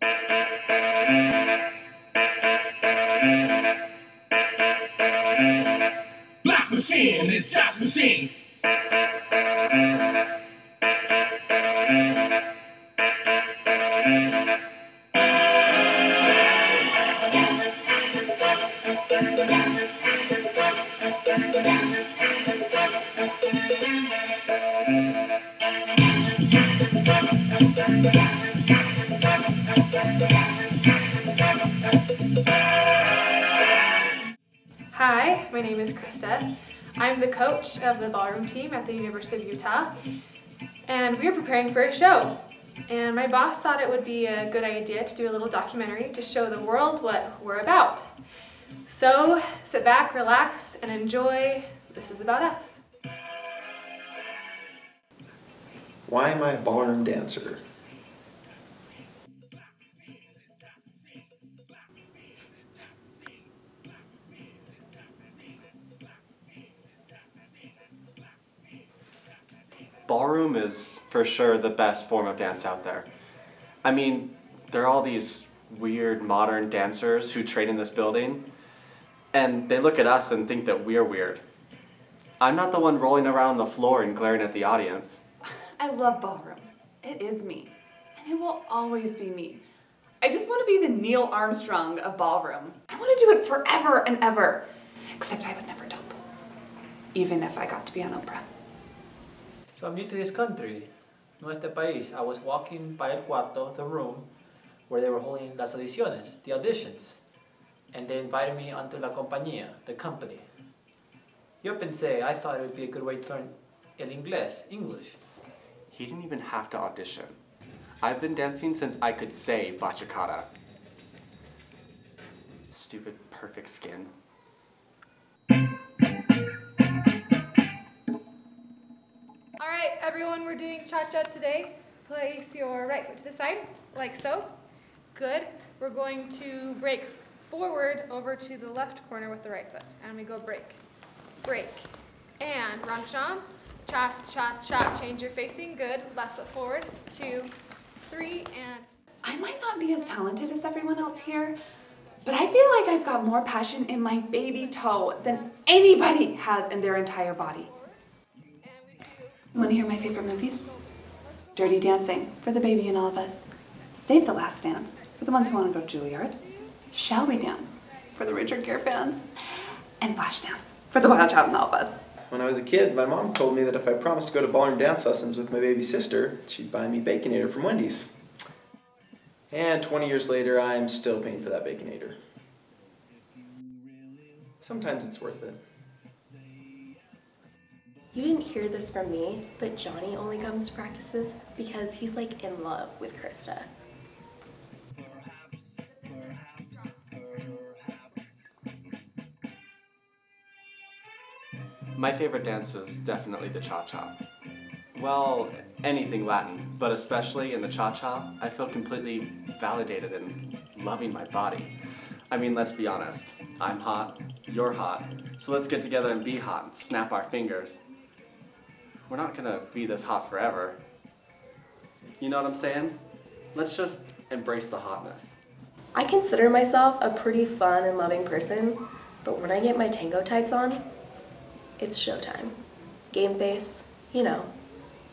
Black machine, this jazz machine. Hi, my name is Krista. I'm the coach of the ballroom team at the University of Utah, and we were preparing for a show. And my boss thought it would be a good idea to do a little documentary to show the world what we're about. So sit back, relax, and enjoy. This is about us. Why am I a ballroom dancer? Ballroom is for sure the best form of dance out there. I mean, there are all these weird modern dancers who train in this building, and they look at us and think that we're weird. I'm not the one rolling around on the floor and glaring at the audience. I love ballroom. It is me, and it will always be me. I just want to be the Neil Armstrong of ballroom. I want to do it forever and ever, except I would never dope, even if I got to be on Oprah. So I'm new to this country, nuestro país. I was walking by El Cuarto, the room where they were holding las audiciones, the auditions, and they invited me onto La Compañía, the company. Yo pensé, I thought it would be a good way to learn el inglés, English. He didn't even have to audition. I've been dancing since I could say bachata. Stupid perfect skin. Everyone, we're doing cha-cha today. Place your right foot to the side, like so. Good. We're going to break forward over to the left corner with the right foot. And we go break, break. And Ramsham, cha-cha-cha, change your facing. Good. Left foot forward, 2, 3, and... I might not be as talented as everyone else here, but I feel like I've got more passion in my baby toe than anybody has in their entire body. You want to hear my favorite movies? Dirty Dancing, for the baby in all of us. Save the Last Dance, for the ones who want to go to Juilliard. Shall We Dance, for the Richard Gere fans. And Flash Dance, for the wild child in all of us. When I was a kid, my mom told me that if I promised to go to Ballroom Dance Hussins with my baby sister, she'd buy me Baconator from Wendy's. And 20 years later, I'm still paying for that Baconator. Sometimes it's worth it. You didn't hear this from me, but Johnny only comes to practices because he's like in love with Krista. My favorite dance is definitely the cha-cha. Well, anything Latin, but especially in the cha-cha, I feel completely validated in loving my body. I mean, let's be honest, I'm hot, you're hot, so let's get together and be hot and snap our fingers. We're not gonna be this hot forever. You know what I'm saying? Let's just embrace the hotness. I consider myself a pretty fun and loving person, but when I get my tango tights on, it's showtime. Game face, you know,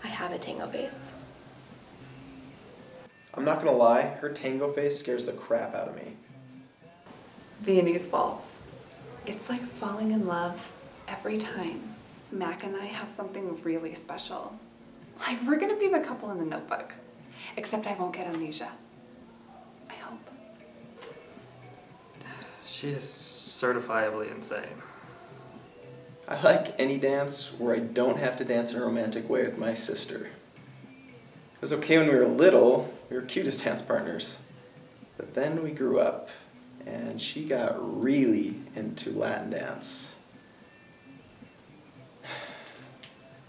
I have a tango face. I'm not gonna lie, her tango face scares the crap out of me. Viennese balls. It's like falling in love every time. Mac and I have something really special. Like, we're gonna be the couple in the Notebook. Except I won't get amnesia. I hope. She is certifiably insane. I like any dance where I don't have to dance in a romantic way with my sister. It was okay when we were little, we were cute as dance partners. But then we grew up, and she got really into Latin dance.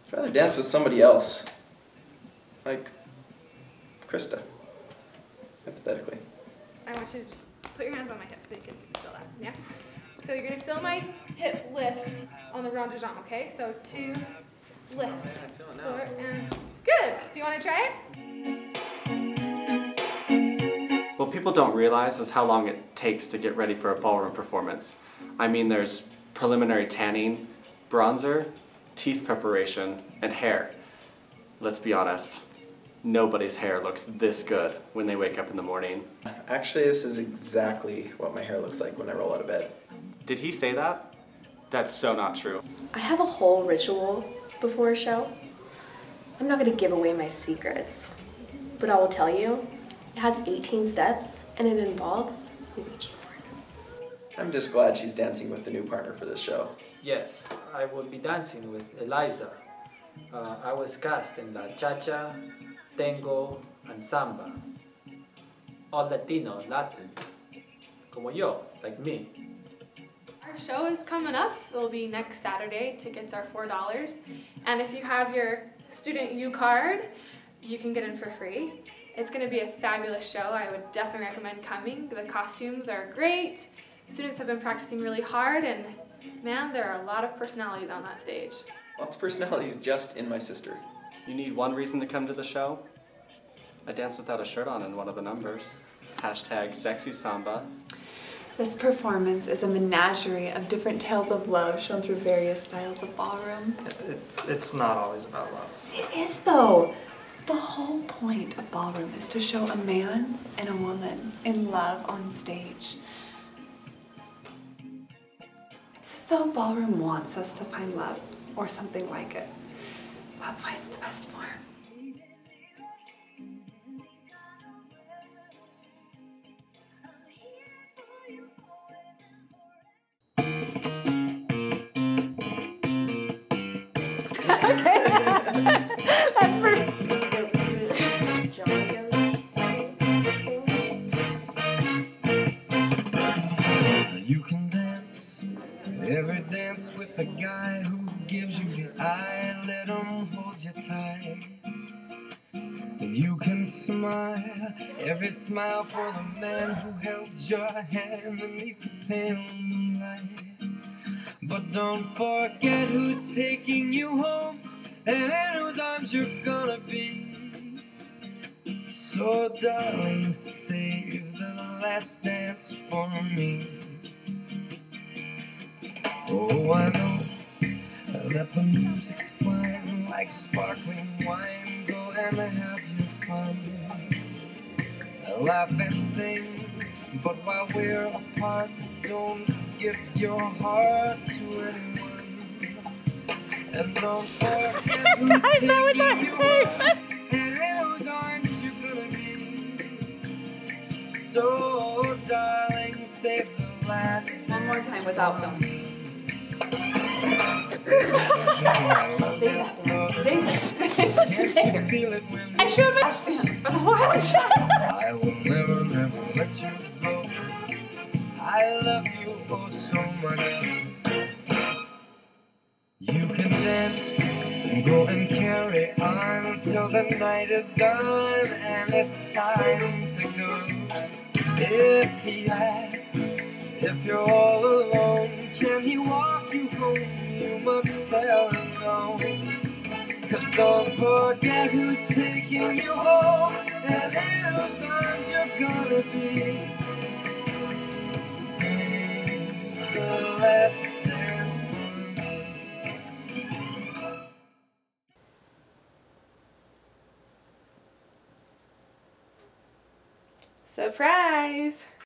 I'd rather dance with somebody else, like Krista, hypothetically. I want you to just put your hands on my hips so you can feel that, yeah? So you're going to feel my hip lift on the rond de jambe, okay? So 2, lift, 4, and good. Do you want to try it? Well, What people don't realize is how long it takes to get ready for a ballroom performance. I mean, there's preliminary tanning, bronzer, teeth preparation, and hair. Let's be honest, nobody's hair looks this good when they wake up in the morning. Actually, this is exactly what my hair looks like when I roll out of bed. Did he say that? That's so not true. I have a whole ritual before a show. I'm not gonna give away my secrets, but I will tell you, it has 18 steps, and it involves a reaching partner. I'm just glad she's dancing with the new partner for this show. Yes, I will be dancing with Eliza. I was cast in La Cha-Cha, Tango, and Samba. All Latino, Latin. Como yo, like me. Our show is coming up. It'll be next Saturday. Tickets are $4. And if you have your student U card, you can get in for free. It's going to be a fabulous show. I would definitely recommend coming. The costumes are great. Students have been practicing really hard, and man, there are a lot of personalities on that stage. Lots of personalities just in my sister. You need one reason to come to the show? I danced without a shirt on in one of the numbers. Hashtag sexy samba. This performance is a menagerie of different tales of love shown through various styles of ballroom. It's not always about love. It is though. The whole point of ballroom is to show a man and a woman in love on stage. It's as though ballroom wants us to find love, or something like it. That's why it's the best form. You can dance, every dance with a guy who gives you the eye, let him hold you tight. You can smile, every smile for the man who held your hand beneath the pale moonlight. But don't forget who's taking you home and in whose arms you're gonna be. So darling, save the last dance for me. Oh, I know that the music's fine, like sparkling wine, go and have your fun. Laugh and sing, but while we're apart, don't give your heart to anyone. And don't forget who's taking you up, and whose arms you're gonna be. So, darling, save the last. One more time without them. I will never, never let you go. I love you oh so much. You can dance and go and carry on until the night is gone and it's time to go. If he asks if you're all alone, can he walk you home? You must tell him no. 'Cause don't forget who's taking you home and whose arms you're gonna be. Sing the last dance for me. Surprise!